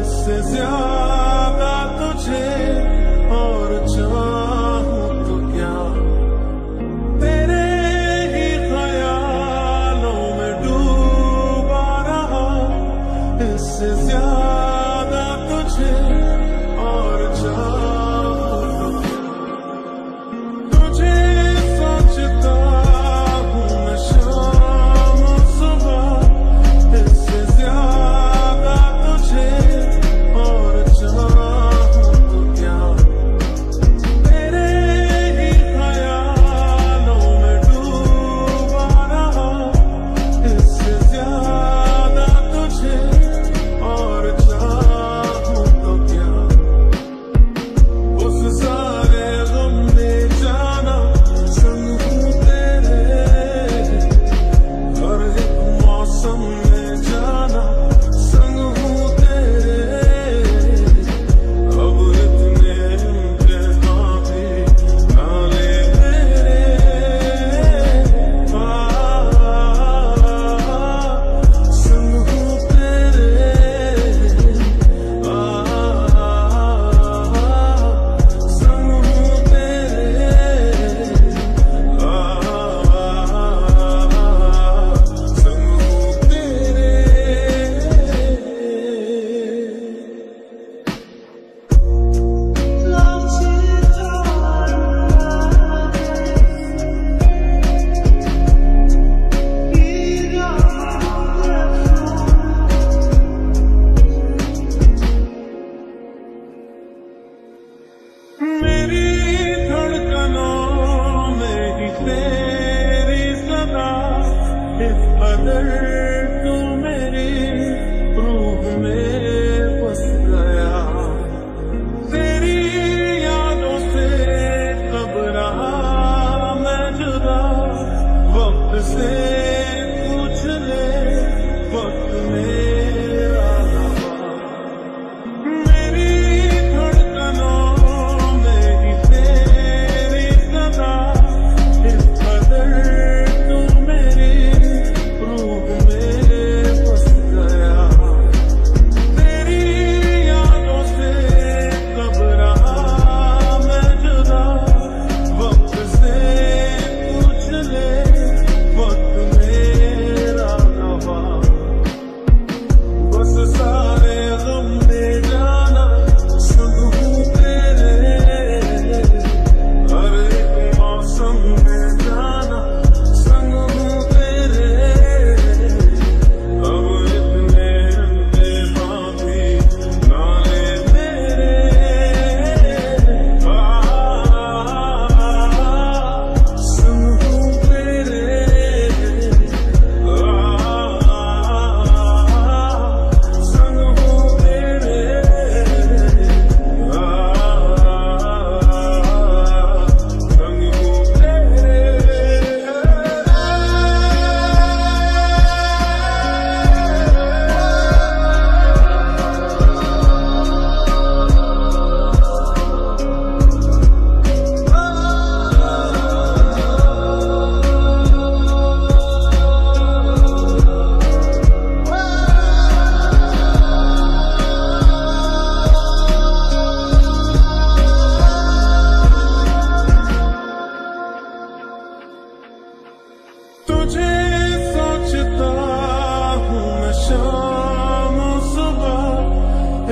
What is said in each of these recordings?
اس سے زیادہ تجھے اور چاہوں تو کیا تیرے ہی خیالوں میں ڈوبا رہا اس سے زیادہ تجھے اور چاہوں تجھے سوچتا ہوں میں شام و صبح اس سے زیادہ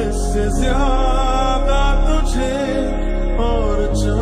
اس سے زیادہ تجھے اور چاہوں